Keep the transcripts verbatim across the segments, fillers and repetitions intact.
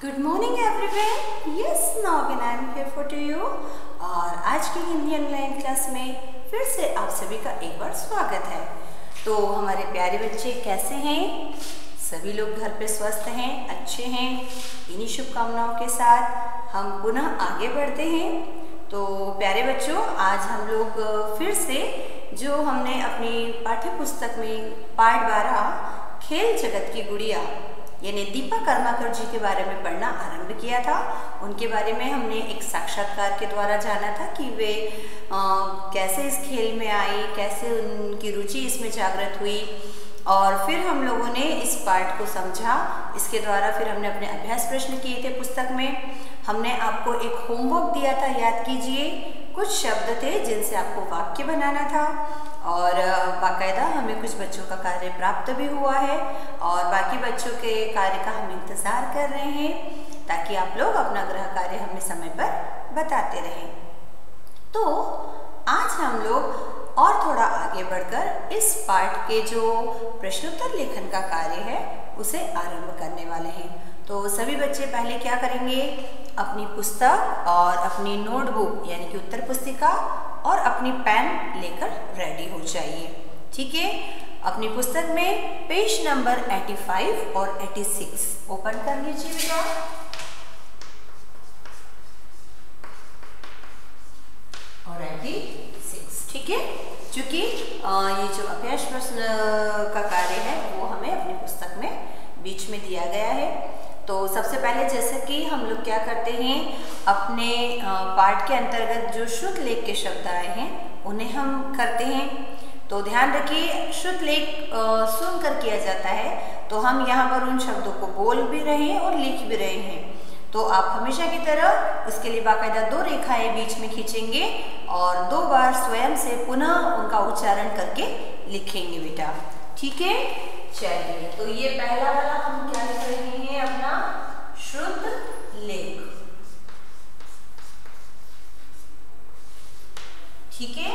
Good morning everyone, yes Naubin I am here for to you. और आज की Hindi online class में फिर से आप सभी का एक बार स्वागत है। तो हमारे प्यारे बच्चे कैसे हैं? सभी लोग घर पे स्वस्थ हैं, अच्छे हैं। इन्हीं शुभकामनाओं के साथ हम पुनः आगे बढ़ते हैं। तो प्यारे बच्चों, आज हम लोग फिर से जो हमने अपनी पाठ्य पुस्तक में पाठ बारह खेल जगत की गुड़िया यानी दीपा कर्माकर जी के बारे में पढ़ना आरंभ किया था। उनके बारे में हमने एक साक्षात्कार के द्वारा जाना था कि वे आ, कैसे इस खेल में आई, कैसे उनकी रुचि इसमें जागृत हुई, और फिर हम लोगों ने इस पाठ को समझा। इसके द्वारा फिर हमने अपने अभ्यास प्रश्न किए थे पुस्तक में। हमने आपको एक होमवर्क दिया था, याद कीजिए। कुछ शब्द थे जिनसे आपको वाक्य बनाना था, और बाकायदा हमें कुछ बच्चों का कार्य प्राप्त भी हुआ है, और बाकी बच्चों के कार्य का हम इंतज़ार कर रहे हैं ताकि आप लोग अपना गृह कार्य हमें समय पर बताते रहें। तो आज हम लोग और थोड़ा आगे बढ़कर इस पाठ के जो प्रश्नोत्तर लेखन का कार्य है उसे आरंभ करने वाले हैं। तो सभी बच्चे पहले क्या करेंगे, अपनी पुस्तक और अपनी नोटबुक यानी कि उत्तर पुस्तिका और अपनी पेन लेकर रेडी हो जाइए। ठीक है, अपनी पुस्तक में पेज नंबर पचासी और छियासी ओपन कर लीजिए बेटा। और छियासी, ठीक है, क्योंकि ये जो अभ्यास प्रश्न का कार्य है वो हमें अपनी पुस्तक में बीच में दिया गया है। तो सबसे पहले जैसे कि हम लोग क्या करते हैं, अपने पाठ के अंतर्गत जो शुद्ध लेख के शब्द आए हैं उन्हें हम करते हैं। तो ध्यान रखिए, शुद्ध लेख सुनकर किया जाता है, तो हम यहाँ पर उन शब्दों को बोल भी रहे हैं और लिख भी रहे हैं। तो आप हमेशा की तरह उसके लिए बाकायदा दो रेखाएं बीच में खींचेंगे और दो बार स्वयं से पुनः उनका उच्चारण करके लिखेंगे बेटा। ठीक है, चलिए। तो ये पहला वाला हम क्या कर रहे हैं, अपना शुद्ध लेख। ठीक है,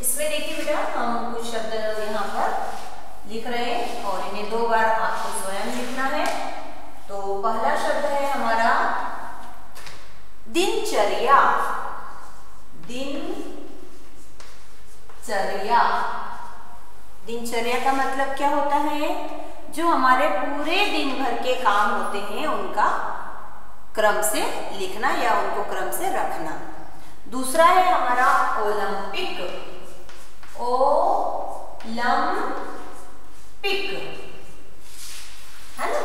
इसमें देखिए बेटा, हम कुछ शब्द यहाँ पर लिख रहे हैं और इन्हें दो बार आपको स्वयं लिखना है। तो पहला शब्द है हमारा दिनचर्या। दिनचर्या, दिनचर्या का मतलब क्या होता है? जो हमारे पूरे दिन भर के काम होते हैं उनका क्रम से लिखना या उनको क्रम से रखना। दूसरा है हमारा ओलंपिक। ओलंपिक है ना,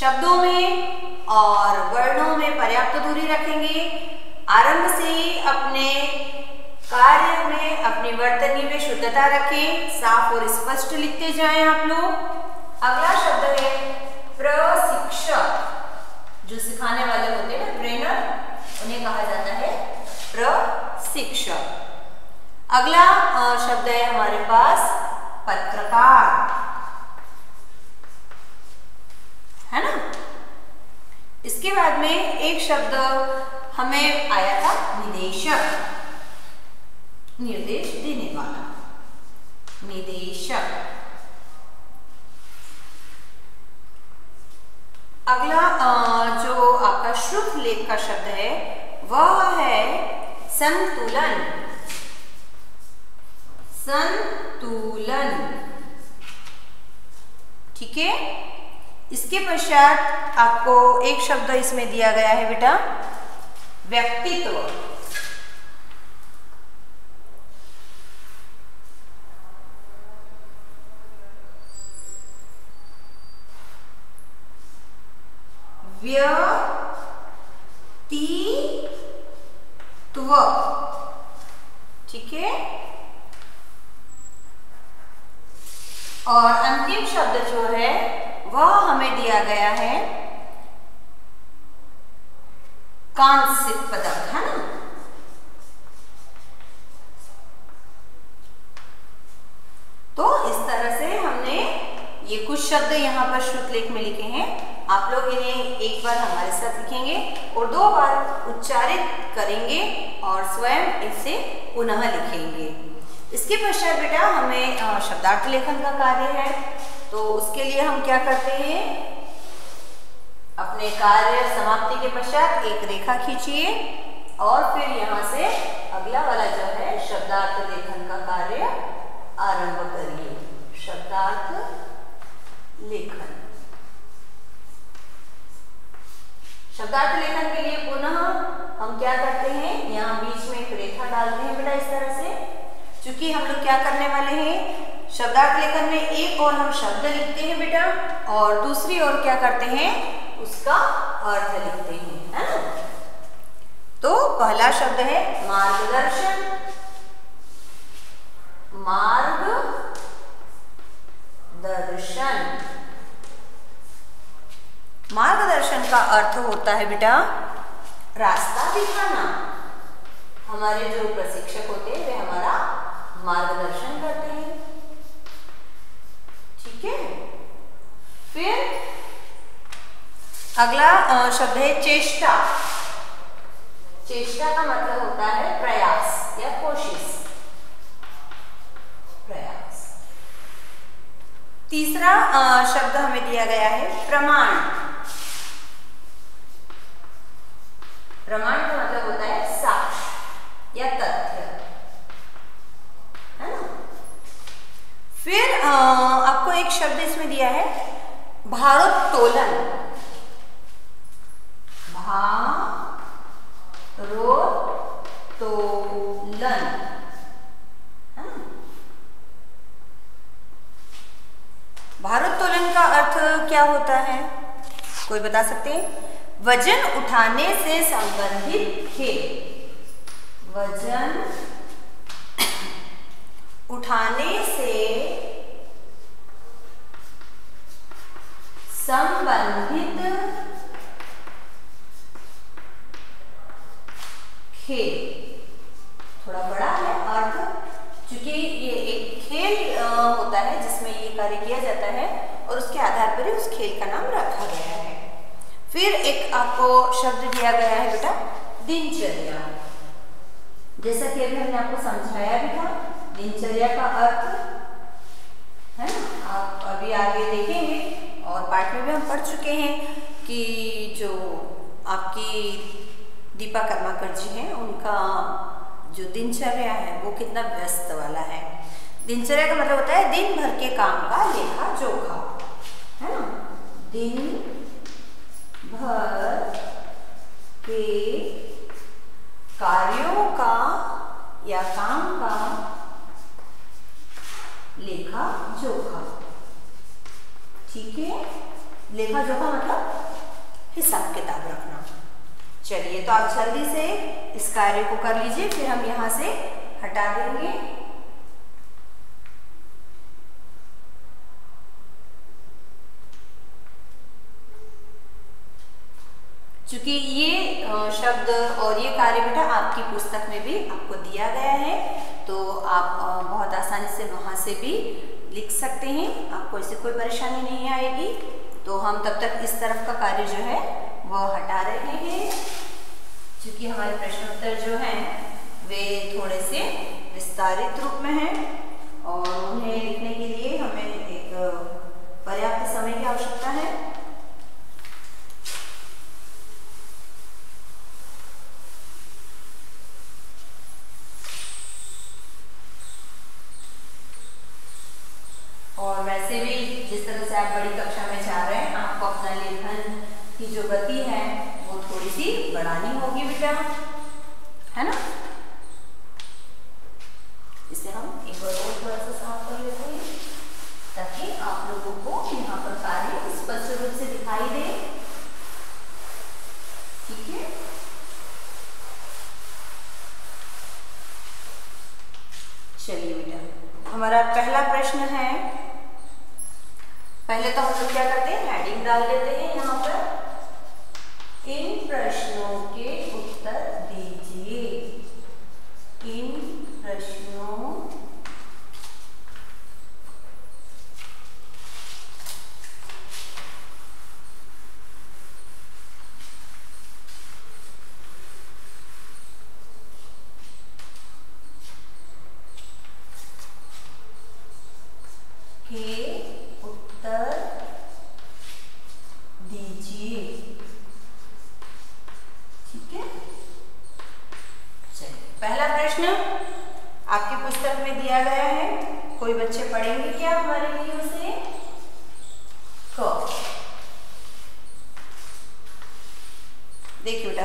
शब्दों में और वर्णों में पर्याप्त दूरी रखेंगे। आरंभ से ही अपने कार्य में, अपनी वर्तनी में शुद्धता रखें, साफ और स्पष्ट लिखते जाएं आप लोग। अगला शब्द है प्रशिक्षक। जो सिखाने वाले होते हैं ना, ट्रेनर, उन्हें कहा जाता है प्रशिक्षक। अगला शब्द है हमारे पास पत्रकार, है ना। इसके बाद में एक शब्द हमें आया था निदेशक, निर्देश देने वाला, निदेशक। अगला जो आपका शुद्ध लेख का शब्द है वह है संतुलन। संतुलन, ठीक है। इसके पश्चात आपको एक शब्द इसमें दिया गया है बेटा, व्यक्तित्व। व्यक्तित्व, ठीक है। और अंतिम शब्द जो है वह हमें दिया गया है कांस्य पदक, है ना। तो इस तरह से हमने ये कुछ शब्द यहाँ पर शुद्ध लेख में लिखे हैं। आप लोग इन्हें एक बार हमारे साथ लिखेंगे और दो बार उच्चारित करेंगे और स्वयं इसे पुनः लिखेंगे। इसके पश्चात बेटा हमें शब्दार्थ लेखन का कार्य है, तो उसके लिए हम क्या करते हैं, अपने कार्य समाप्ति के पश्चात एक रेखा खींचिए और फिर यहाँ से अगला वाला जो है शब्दार्थ लेखन का कार्य आरंभ करिए। शब्दार्थ लेखन शब्दार्थ लेखन के लिए पुनः हम क्या करते हैं, यहाँ बीच में एक रेखा डालते हैं बेटा इस तरह से। चूंकि हम लोग क्या करने वाले हैं, शब्दार्थ लेखन में एक और हम शब्द लिखते हैं बेटा और दूसरी ओर क्या करते हैं उसका अर्थ लिखते हैं, है ना। तो पहला शब्द है मार्गदर्शन। मार्गदर्शन मार्गदर्शन का अर्थ होता है बेटा रास्ता दिखाना। हमारे जो प्रशिक्षक होते हैं वे हमारा मार्गदर्शन करते हैं, ठीक है। फिर अगला शब्द है चेष्टा। चेष्टा का मतलब होता है प्रयास या कोशिश, प्रयास। तीसरा शब्द हमें दिया गया है प्रमाण। प्रमाण का मतलब होता है साक्ष्य या तथ्य, है ना। फिर आ, एक शब्द इसमें दिया है भारोत्तोलन। भारोत्तोलन, भारोत्तोलन का अर्थ क्या होता है कोई बता सकते हैं? वजन उठाने से संबंधित खेल। वजन उठाने से संबंधित खेल। थोड़ा बड़ा है अर्थ, क्योंकि ये एक खेल होता है जिसमें ये कार्य किया जाता है और उसके आधार पर ही उस खेल का नाम रखा गया है। फिर एक आपको शब्द दिया गया है बेटा दिनचर्या। जैसा कि अभी हमने आपको समझाया भी था दिनचर्या का अर्थ, है ना, आप अभी आगे देखेंगे और पाठ में भी हम पढ़ चुके हैं कि जो आपकी दीपा कर्माकर जी हैं उनका जो दिनचर्या है वो कितना व्यस्त वाला है। दिनचर्या का मतलब होता है दिन भर के काम का लेखा जोखा, है ना। दिन भर के कार्यों का या काम का लेखा जोखा, ठीक है। लेखा जोखा मतलब हिसाब किताब रखना। चलिए तो आप जल्दी से इस कार्य को कर लीजिए, फिर हम यहाँ से हटा देंगे। क्योंकि ये शब्द और ये कार्य बेटा आपकी पुस्तक में भी आपको दिया गया है, तो आप बहुत आसानी से वहाँ से भी लिख सकते हैं, आपको इससे कोई परेशानी नहीं आएगी। तो हम तब तक इस तरफ का कार्य जो है वो हटा रहे हैं, क्योंकि हमारे प्रश्नोत्तर जो हैं वे थोड़े से विस्तारित रूप में हैं और उन्हें लिखने के लिए हमें एक पर्याप्त समय की आवश्यकता है। और वैसे भी जिस तरह से आप बड़ी कक्षा में जा रहे हैं आपको अपना लेखन की जो गति है वो थोड़ी सी बढ़ानी होगी बेटा, है ना। इसे हम एक बार और थोड़ा सा साफ कर लेते हैं ताकि आप लोगों को यहाँ पर कार्य स्पष्ट रूप से दिखाई दे, ठीक है। चलिए बेटा, हमारा पहला प्रश्न है। पहले तो हम लोग क्या करते हैं, हेडिंग डाल देते हैं यहाँ पर, इन प्रश्नों के उत्तर दीजिए। इन प्रश्नों के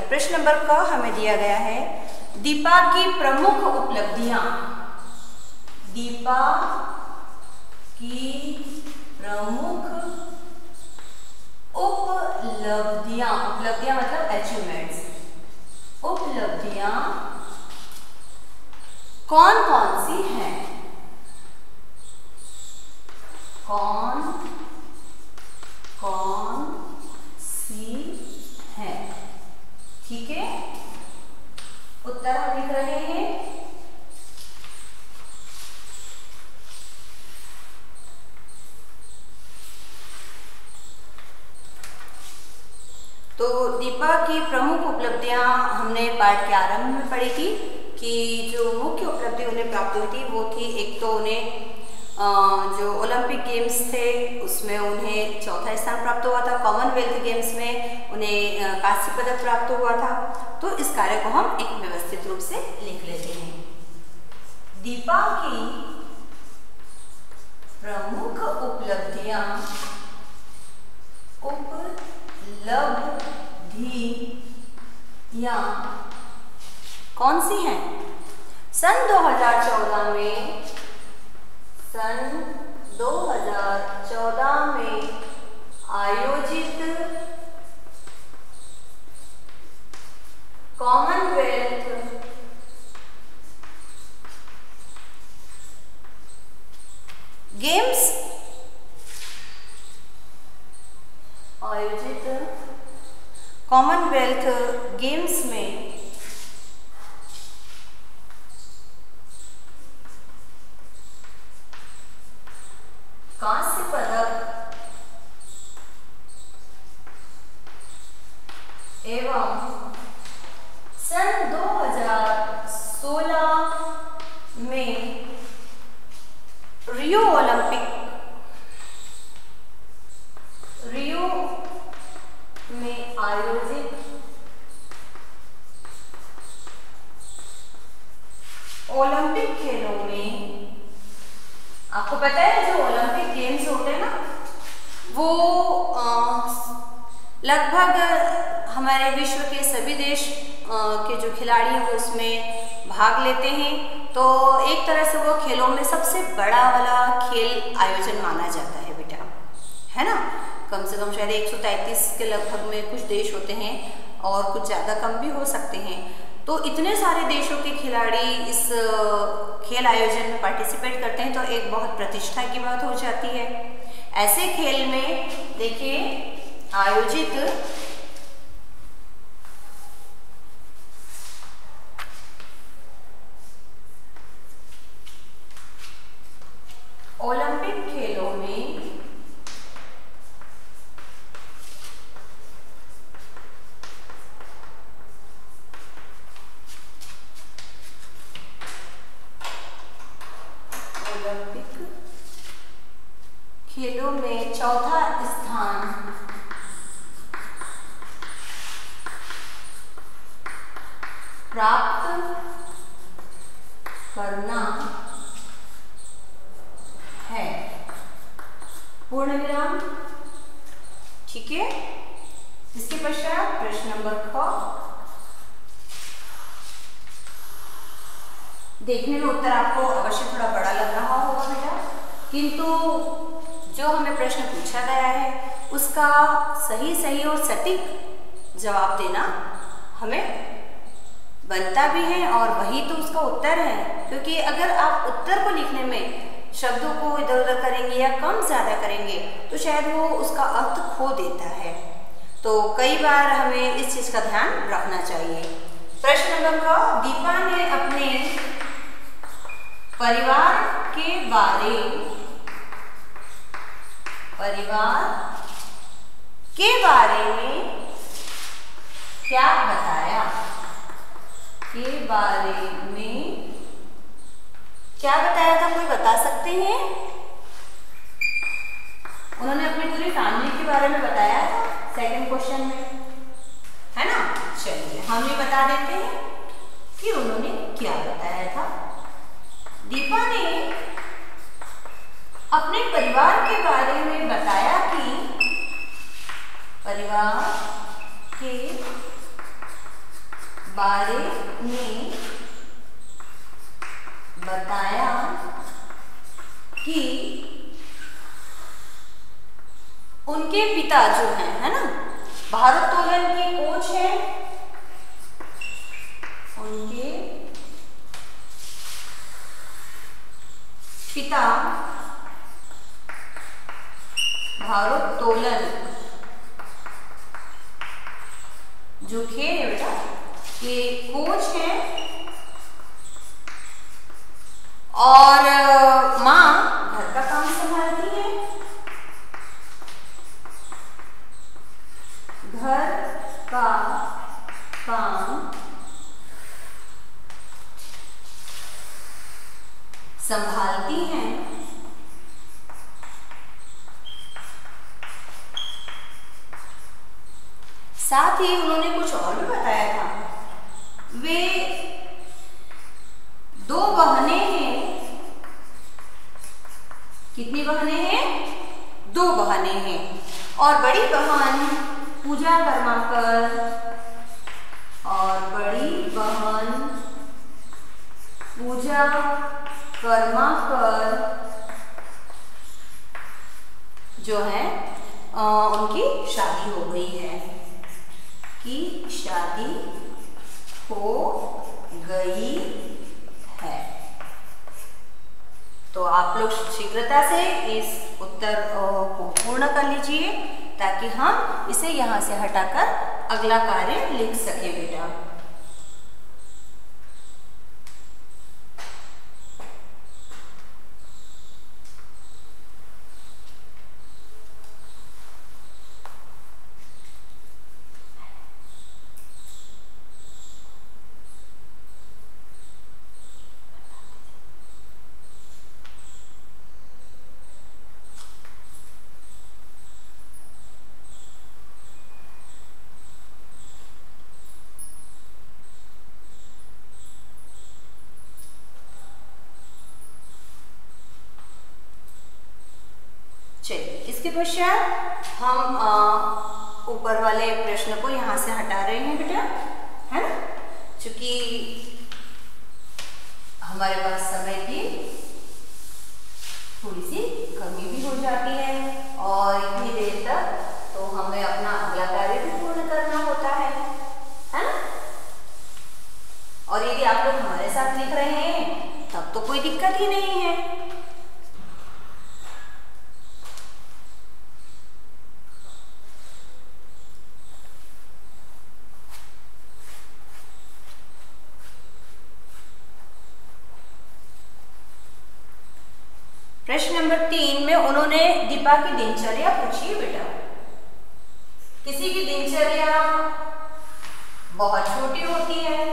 प्रश्न नंबर क हमें दिया गया है, दीपा की प्रमुख उपलब्धियां, दीपा की प्रमुख उपलब्धियां, उपलब्धियां मतलब अचीवमेंट्स, उपलब्धियां कौन कौन सी हैं, कौन कौन सी है। ठीक है, उत्तर हम लिख रहे हैं। तो दीपा की प्रमुख उपलब्धियां हमने पाठ के आरंभ में पढ़ी थी कि जो मुख्य उपलब्धि उन्हें प्राप्त हुई थी वो थी, एक तो उन्हें जो ओलंपिक गेम्स थे उसमें उन्हें चौथा स्थान प्राप्त हुआ था, कॉमनवेल्थ गेम्स में उन्हें कांस्य पदक प्राप्त हुआ था। तो इस कार्य को हम एक व्यवस्थित रूप से लिख लेते हैं। दीपा की प्रमुख उपलब्धियां, उपलब्धियां कौन सी हैं? सन दो हज़ार चौदह में सन दो हज़ार चौदह में आयोजित कॉमनवेल्थ गेम्स, आयोजित कॉमनवेल्थ गेम्स में कांस्य पदक एवं सन दो हज़ार सोलह में रियो ओलंपिक, रियो में आयोजित ओलंपिक खेलों में, आपको पता है जो ओलंपिक गेम्स होते हैं ना वो लगभग हमारे विश्व के सभी देश आ, के जो खिलाड़ी हैं वो उसमें भाग लेते हैं। तो एक तरह से वो खेलों में सबसे बड़ा वाला खेल आयोजन माना जाता है बेटा, है ना। कम से कम शायद एक सौ तैंतीस के लगभग में कुछ देश होते हैं और कुछ ज़्यादा कम भी हो सकते हैं। तो इतने सारे देशों के खिलाड़ी इस खेल आयोजन में पार्टिसिपेट करते हैं, तो एक बहुत प्रतिष्ठा की बात हो जाती है। ऐसे खेल में देखिए आयोजित ओलंपिक खेलों में खेलों में चौथा स्थान प्राप्त करना है, पूर्ण विराम। ठीक है, इसके पश्चात प्रश्न नंबर ख। देखने में उत्तर आपको अवश्य थोड़ा बड़ा लग रहा होगा बेटा, किंतु जो हमें प्रश्न पूछा गया है उसका सही सही और सटीक जवाब देना हमें बनता भी है और वही तो उसका उत्तर है। क्योंकि अगर आप उत्तर को लिखने में शब्दों को इधर उधर करेंगे या कम ज़्यादा करेंगे तो शायद वो उसका अर्थ खो देता है। तो कई बार हमें इस चीज़ का ध्यान रखना चाहिए। प्रश्न नंबर का, दीपा ने अपने परिवार के बारे परिवार के बारे में क्या बताया, के बारे में क्या बताया था, कोई बता सकते हैं? उन्होंने अपनी पूरी फैमिली के बारे में बताया था सेकंड क्वेश्चन में, है ना। चलिए हम ये बता देते हैं कि उन्होंने क्या बताया था। दीपा ने अपने परिवार के बारे में बताया कि परिवार के उनके पिता जो हैं, है ना, भारोत्तोलन के कोच हैं, उनके पिता भारोत्तोलन जो खेल है बेटा के कोच हैं, और माँ घर का काम संभालती है, घर का काम संभालती हैं, साथ ही उन्होंने कुछ और भी बताया था, वे दो बहनें हैं। कितनी बहनें हैं? दो बहनें हैं, और बड़ी बहन पूजा कर्माकर और बड़ी बहन पूजा कर्माकर जो है आ, उनकी शादी हो गई है, की शादी हो गई है। तो आप लोग शीघ्रता से इस उत्तर को पूर्ण कर लीजिए ताकि हम इसे यहाँ से हटाकर अगला कार्य लिख सके बेटा। इसके पश्चात हम ऊपर वाले प्रश्न को यहाँ से हटा रहे हैं बेटा, है ना, क्योंकि हमारे पास समय की थोड़ी सी कमी भी हो जाती है, और इतनी देर तक तो हमें अपना अगला कार्य भी पूर्ण करना होता है, है ना। और यदि आप लोग हमारे साथ लिख रहे हैं तब तो कोई दिक्कत ही नहीं है। प्रश्न नंबर तीन में उन्होंने दीपा की दिनचर्या पूछी बेटा। किसी की दिनचर्या बहुत छोटी होती है,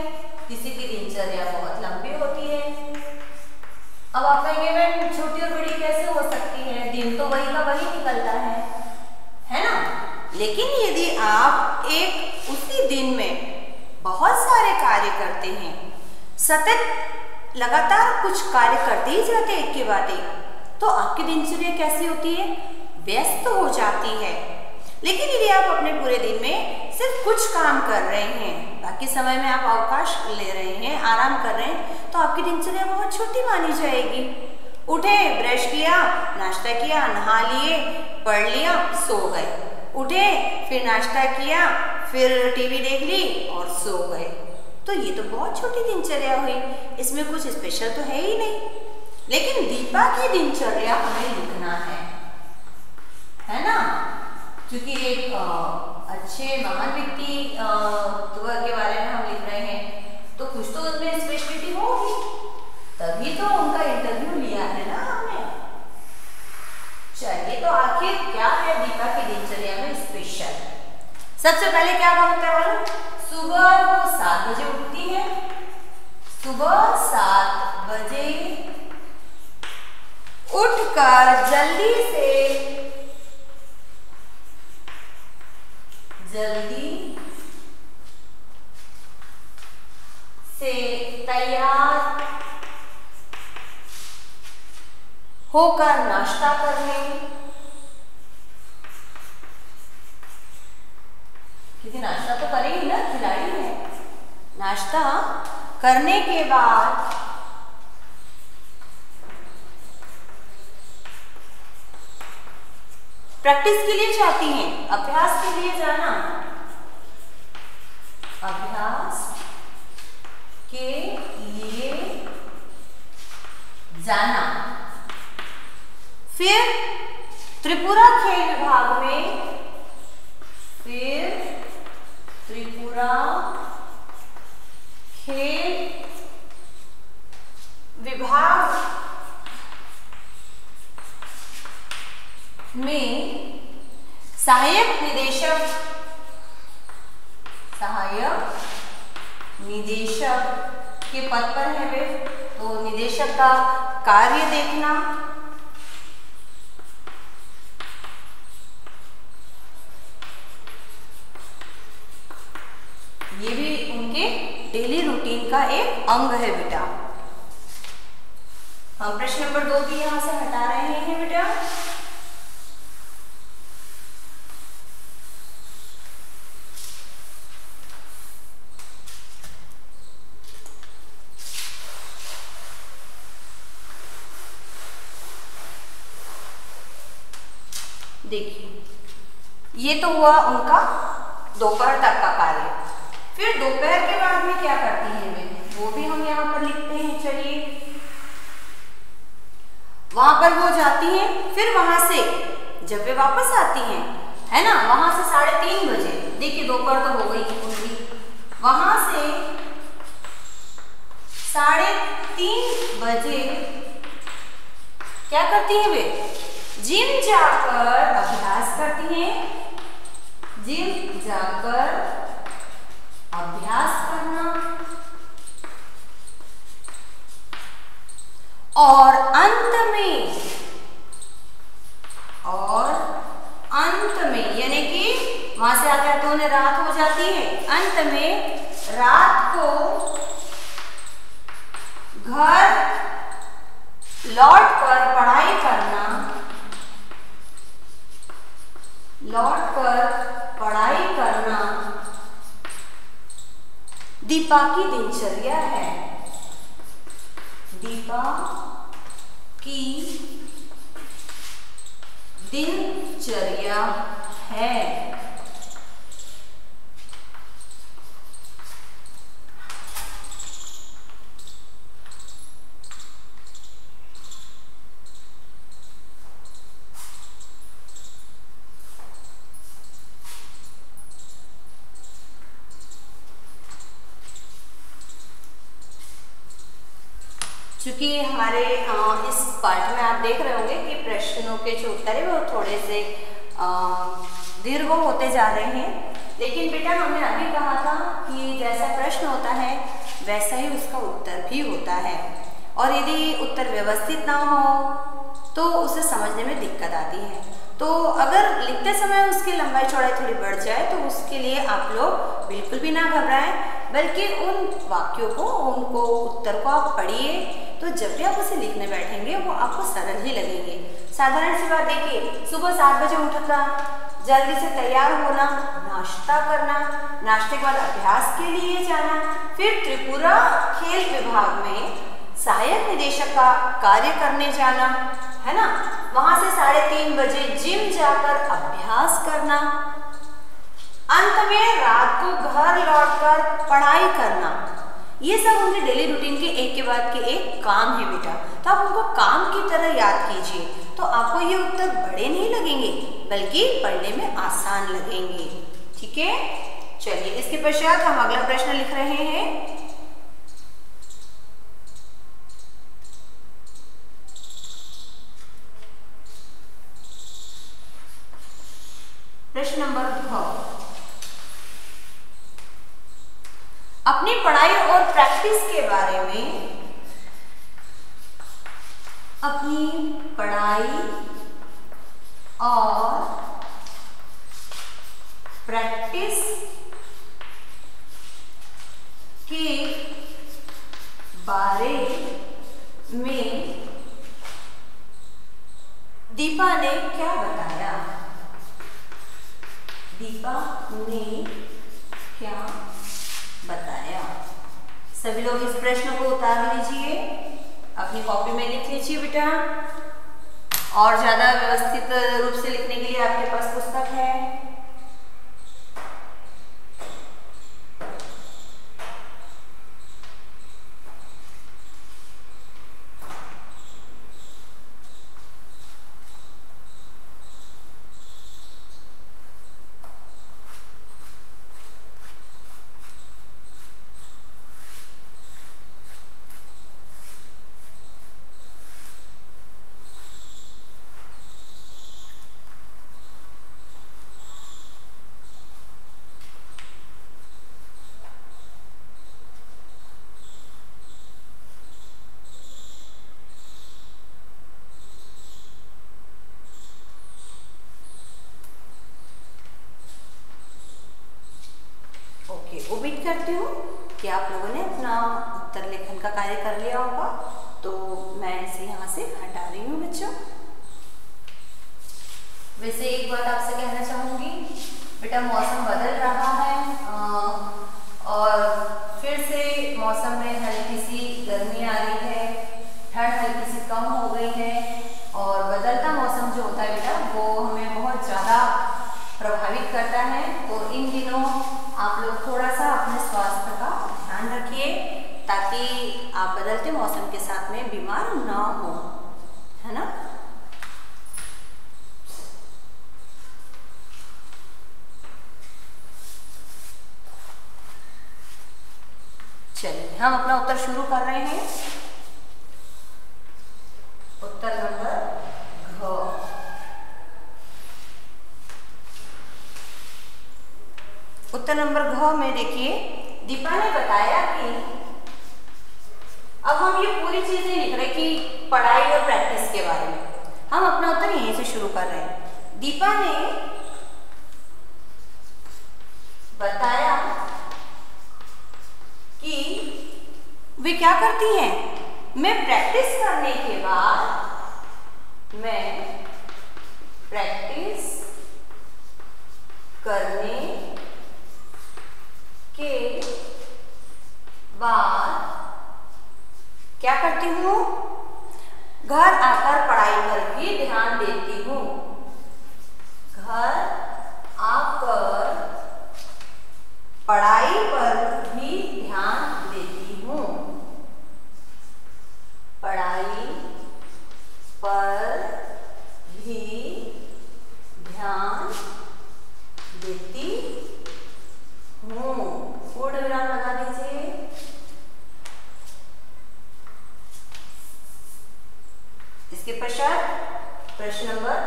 किसी की दिनचर्या बहुत लंबी होती है। अब आप कहेंगे मैम छोटी और बड़ी कैसे हो सकती है, दिन तो वही का वही निकलता है, है ना। लेकिन यदि आप एक उसी दिन में बहुत सारे कार्य करते हैं, सतत लगातार कुछ कार्य करते ही जाते हैं एक के बाद एक, तो आपकी दिनचर्या कैसी होती है? व्यस्त तो हो जाती है। लेकिन यदि आप अपने पूरे दिन में सिर्फ कुछ काम कर रहे हैं, बाकी समय में आप अवकाश ले रहे हैं, आराम कर रहे हैं, तो आपकी दिनचर्या बहुत छोटी मानी जाएगी। उठे, ब्रश किया, नाश्ता किया, नहा लिए, पढ़ लिया, सो गए। उठे, फिर नाश्ता किया, फिर टीवी देख ली और सो गए। तो ये तो बहुत छोटी दिनचर्या हुई, इसमें कुछ स्पेशल तो है ही नहीं। लेकिन दीपा की दिनचर्या हमें लिखना है, है ना, क्योंकि एक अच्छे महान व्यक्ति के बारे में हम लिख रहे हैं, तो कुछ तो उसमें स्पेशलिटी होगी, तभी तो उनका इंटरव्यू लिया है ना हमने। चलिए, तो आखिर क्या है दीपा की दिनचर्या में स्पेशल? सबसे पहले क्या होता है वालों, सुबह वो सात बजे उठती है। सुबह सात बजे उठकर जल्दी से जल्दी से तैयार होकर नाश्ता करने, क्योंकि नाश्ता तो करेगी ना, खिलाड़ी है। नाश्ता करने के बाद प्रैक्टिस के लिए चाहती हैं, अभ्यास के लिए जाना, अभ्यास के लिए जाना। फिर त्रिपुरा खेल विभाग में, फिर त्रिपुरा खेल विभाग में सहायक निदेशक, सहायक निदेशक के पद पर है वे, तो निदेशक का कार्य देखना, ये भी उनके डेली रूटीन का एक अंग है बेटा। हम प्रश्न नंबर दो भी यहां से हटा रहे हैं बेटा। देखिए, ये तो हुआ उनका दोपहर तक का कार्य। फिर दोपहर के बाद में क्या करती हैं वे, वो भी हम यहाँ पर लिखते हैं। चलिए, वहां पर वो जाती हैं, फिर वहां से जब वे वापस आती हैं, है ना, वहां से साढ़े तीन बजे, देखिए दोपहर तो हो गई उनकी, वहां से साढ़े तीन बजे क्या करती हैं वे, जिम जाकर अभ्यास करती हैं। जिम जाकर अभ्यास करना, और अंत में, और अंत में यानी कि वहां से आते आते उन्हें रात हो जाती है, अंत में रात को घर लौट कर पढ़ाई करना, लौट कर पढ़ाई करना दीपा की दिनचर्या है, दीपा की दिनचर्या है। चूंकि हमारे इस पार्ट में आप देख रहे होंगे कि प्रश्नों के जो उत्तर है वो थोड़े से दीर्घ होते जा रहे हैं, लेकिन बेटा हमने अभी कहा था कि जैसा प्रश्न होता है वैसा ही उसका उत्तर भी होता है, और यदि उत्तर व्यवस्थित ना हो तो उसे समझने में दिक्कत आती है। तो अगर लिखते समय उसकी लंबाई चौड़ाई थोड़ी बढ़ जाए तो उसके लिए आप लोग बिल्कुल भी ना घबराएं, बल्कि उन वाक्यों को, उनको उत्तर को आप पढ़िए, तो जब भी आप उसे लिखने बैठेंगे वो आपको सरल ही लगेंगे। साधारण सी बात, देखिए सुबह सात बजे उठना, जल्दी से तैयार होना, नाश्ता करना, नाश्ते के बाद अभ्यास के लिए जाना, फिर त्रिपुरा खेल विभाग में सहायक निदेशक का कार्य करने जाना, है ना, वहां से साढ़े तीन बजे जिम जाकर अभ्यास करना, अंत में रात को घर लौटकर पढ़ाई करना, ये सब उनके डेली रूटीन के एक के बाद के एक काम है बेटा। तो आप उनको काम की तरह याद कीजिए, तो आपको ये उत्तर बड़े नहीं लगेंगे बल्कि पढ़ने में आसान लगेंगे। ठीक है, चलिए इसके पश्चात हम अगला प्रश्न लिख रहे हैं। प्रश्न नंबर दो, अपनी पढ़ाई और प्रैक्टिस के बारे में, अपनी पढ़ाई और प्रैक्टिस के बारे में दीपा ने क्या बताया, दीपा ने क्या बताया। सभी लोग इस प्रश्न को उतार लीजिए, अपनी कॉपी में लिख लीजिए बेटा, और ज्यादा व्यवस्थित रूप से लिखने के लिए आपके पास पुस्तक है। उम्मीद करती हूँ कि आप लोगों ने अपना उत्तर लेखन का कार्य कर लिया होगा। तो मैं इसे यहाँ से हटा रही हूँ बच्चों। वैसे एक बात आपसे कहना चाहूँगी बेटा, मौसम बदल रहा है और फिर से मौसम में हल्की सी गर्मी आ रही है, ठंड हल्की सी कम हो गई है। और बदलता मौसम जो होता है बेटा वो हमें बहुत ज़्यादा प्रभावित करता है। तो इन दिनों आप लोग थोड़ा सा अपने स्वास्थ्य का ध्यान रखिए ताकि आप बदलते मौसम के साथ में बीमार ना हो, है ना। चलिए हम अपना उत्तर शुरू कर रहे हैं। उत्तर नंबर घ, उत्तर नंबर घ में देखिए दीपा ने बताया कि अब हम ये पूरी चीजें लिख रहे कि पढ़ाई और प्रैक्टिस के बारे में। हम अपना उत्तर यहीं से शुरू कर रहे हैं। दीपा ने बताया कि वे क्या करती हैं, मैं प्रैक्टिस करने के बाद मैं प्रैक्टिस करने के बाद क्या करती हूँ, घर आकर पढ़ाई पर भी ध्यान देती हूँ। घर आकर पढ़ाई पर भी ध्यान देती हूँ। पढ़ाई पर भी ध्यान देती हूँ। पूर्ण विराम लगा दीजिए। इसके पश्चात प्रश्न नंबर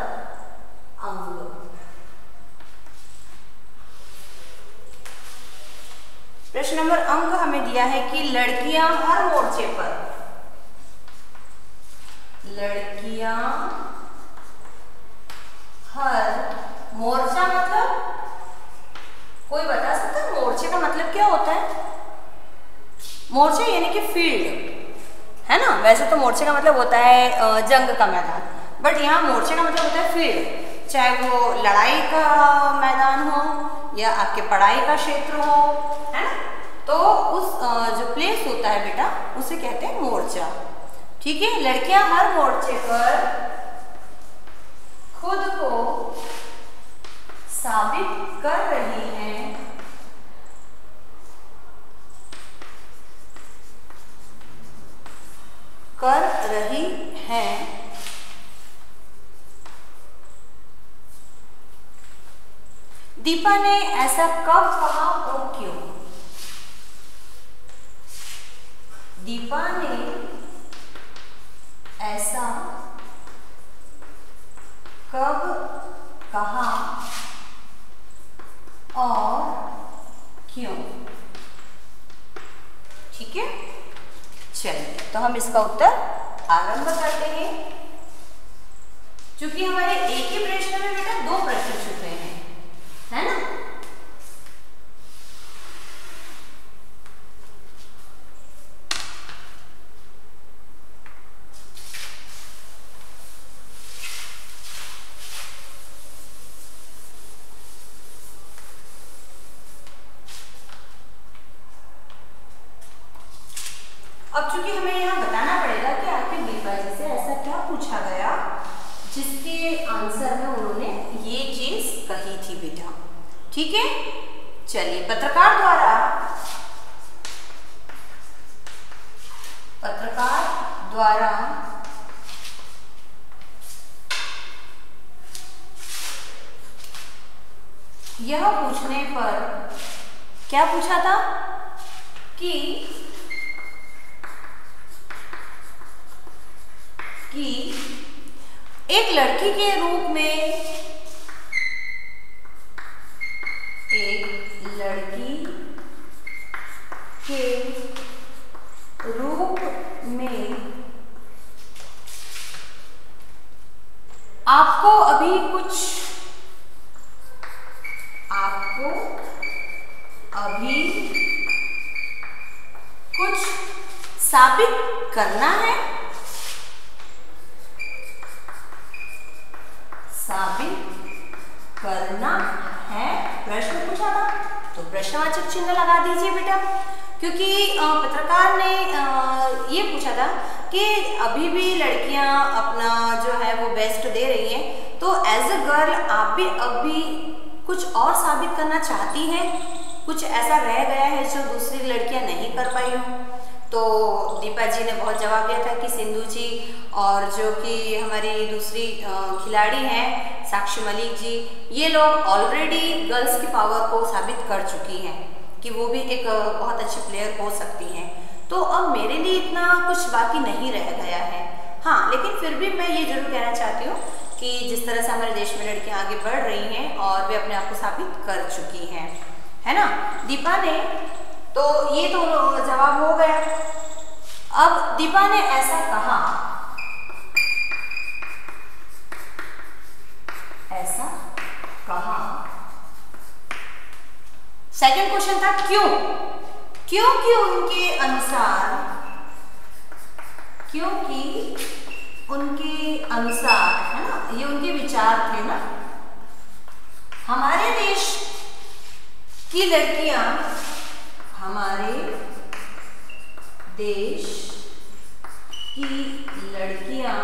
अंग, प्रश्न नंबर अंग हमें दिया है कि लड़कियां हर मोर्चे पर, लड़कियां हर मोर्चा मतलब कोई बता सकता है मोर्चे का मतलब क्या होता है? मोर्चे यानी कि फील्ड, है ना। वैसे तो मोर्चे का मतलब होता है जंग का मैदान, बट यहाँ मोर्चे का मतलब होता है फील्ड। चाहे वो लड़ाई का मैदान हो या आपके पढ़ाई का क्षेत्र हो, है ना। तो उस जो प्लेस होता है बेटा उसे कहते हैं मोर्चा। ठीक है, लड़कियां हर मोर्चे पर खुद को साबित कर रही हैं। कर रही हैं दीपा ने ऐसा कब कहा और क्यों? दीपा ने ऐसा कब कहा और क्यों? ठीक है, चलिए तो हम इसका उत्तर आरंभ करते हैं। क्योंकि हमारे एक ही प्रश्न में बेटा दो प्रश्न छुपे हैं, है ना। थी बेटा, ठीक है। चलिए पत्रकार द्वारा पत्रकार द्वारा यह पूछने पर क्या पूछा था कि कि एक लड़की के रूप में एक लड़की के रूप में आपको अभी कुछ आपको अभी कुछ साबित करना है साबित करना है प्रश्न पूछा था, तो प्रश्नवाचक चिन्ह लगा दीजिए बेटा, क्योंकि पत्रकार ने ये पूछा था कि अभी भी लड़कियां अपना जो है वो बेस्ट दे रही हैं, तो एज अ गर्ल आप भी अभी कुछ और साबित करना चाहती हैं, कुछ ऐसा रह गया है जो दूसरी लड़कियां नहीं कर पाई हो। तो दीपा जी ने बहुत जवाब दिया था कि सिंधु जी और जो कि हमारी दूसरी खिलाड़ी हैं साक्षी मलिक जी, ये लोग ऑलरेडी गर्ल्स की पावर को साबित कर चुकी हैं कि वो भी एक बहुत अच्छी प्लेयर हो सकती हैं, तो अब मेरे लिए इतना कुछ बाकी नहीं रह गया है। हाँ, लेकिन फिर भी मैं ये जरूर कहना चाहती हूँ कि जिस तरह से हमारे देश में लड़कियाँ आगे बढ़ रही हैं और वे अपने आप को साबित कर चुकी हैं, है ना दीपा ने। तो ये तो जवाब हो गया। अब दीपा ने ऐसा कहा ऐसा कहा सेकंड क्वेश्चन था क्यों, क्योंकि उनके अनुसार क्योंकि उनके अनुसार है ना, ये उनके विचार थे ना, हमारे देश की लड़कियां हमारे देश की लड़कियां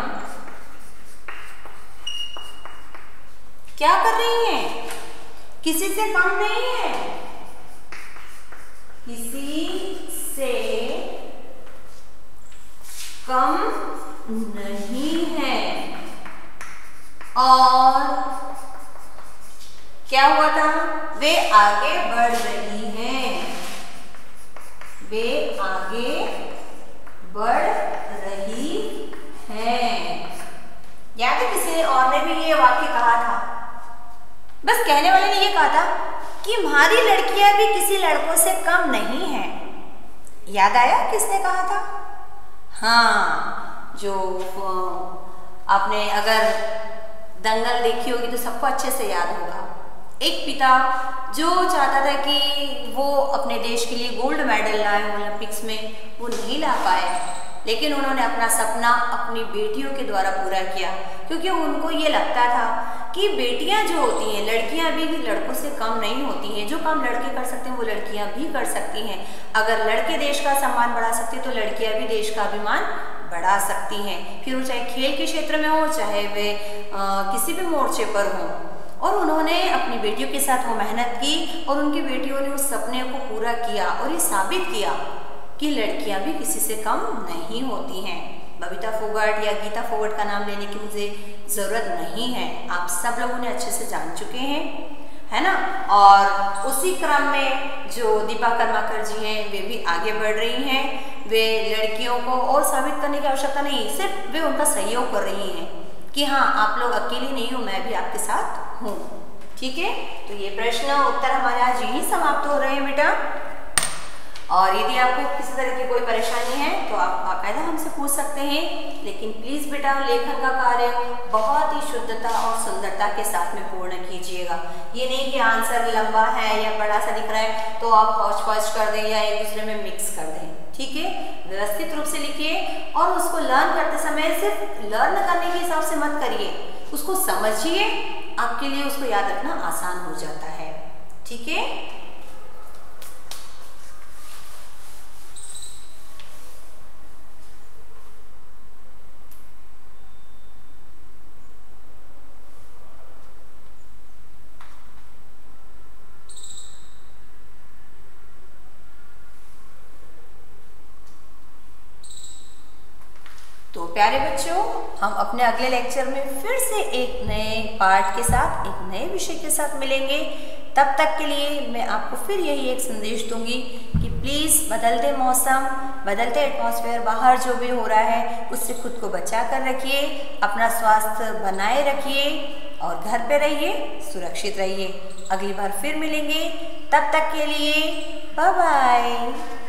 क्या कर रही हैं, किसी से कम नहीं है, किसी से कम नहीं है। और क्या हुआ था, वे आगे बढ़ रही हैं, वे आगे बढ़ रही हैं। याद है किसी और ने भी ये वाक्य कहा था, बस कहने वाले ने ये कहा था कि हमारी लड़कियां भी किसी लड़कों से कम नहीं हैं। याद आया किसने कहा था? हाँ, जो आपने अगर दंगल देखी होगी तो सबको अच्छे से याद होगा, एक पिता जो चाहता था कि वो अपने देश के लिए गोल्ड मेडल लाए ओलंपिक्स में, वो नहीं ला पाए, लेकिन उन्होंने अपना सपना अपनी बेटियों के द्वारा पूरा किया, क्योंकि उनको ये लगता था कि बेटियां जो होती हैं, लड़कियां भी लड़कों से कम नहीं होती हैं, जो काम लड़के कर सकते हैं वो लड़कियां भी कर सकती हैं, अगर लड़के देश का सम्मान बढ़ा सकते हैं तो लड़कियां भी देश का अभिमान बढ़ा सकती हैं, फिर वो चाहे खेल के क्षेत्र में हो, चाहे वे किसी भी मोर्चे पर हों। और उन्होंने अपनी बेटियों के साथ वो मेहनत की और उनकी बेटियों ने उस सपने को पूरा किया और ये साबित किया कि लड़कियां भी किसी से कम नहीं होती हैं। बबीता फोगाट या गीता फोगाट का नाम लेने की मुझे ज़रूरत नहीं है, आप सब लोग उन्हें अच्छे से जान चुके हैं, है ना। और उसी क्रम में जो दीपा कर्माकर जी हैं, वे भी आगे बढ़ रही हैं, वे लड़कियों को और साबित करने की आवश्यकता नहीं, सिर्फ वे उनका सहयोग कर रही हैं कि हाँ आप लोग अकेले नहीं हो, मैं भी आपके साथ हूँ, ठीक है। तो ये प्रश्न उत्तर हमारे आज यही समाप्त हो रहे हैं बेटा, और यदि आपको किसी तरह की कोई परेशानी है तो आप बाकायदा हमसे पूछ सकते हैं, लेकिन प्लीज़ बेटा लेखन का कार्य बहुत ही शुद्धता और सुंदरता के साथ में पूर्ण कीजिएगा। ये नहीं कि आंसर लंबा है या बड़ा सा दिख रहा है तो आप हौच पौच कर दें या एक दूसरे में मिक्स कर दें, ठीक है। व्यवस्थित रूप से लिखिए और उसको लर्न करते समय सिर्फ लर्न करने के हिसाब से मत करिए, उसको समझिए, आपके लिए उसको याद रखना आसान हो जाता है, ठीक है। तो प्यारे बच्चों, हम अपने अगले लेक्चर में फिर से एक नए पार्ट के साथ, एक नए विषय के साथ मिलेंगे। तब तक के लिए मैं आपको फिर यही एक संदेश दूंगी कि प्लीज़ बदलते मौसम, बदलते एटमॉस्फेयर, बाहर जो भी हो रहा है उससे खुद को बचा कर रखिए, अपना स्वास्थ्य बनाए रखिए और घर पे रहिए, सुरक्षित रहिए। अगली बार फिर मिलेंगे, तब तक के लिए बाय बाय।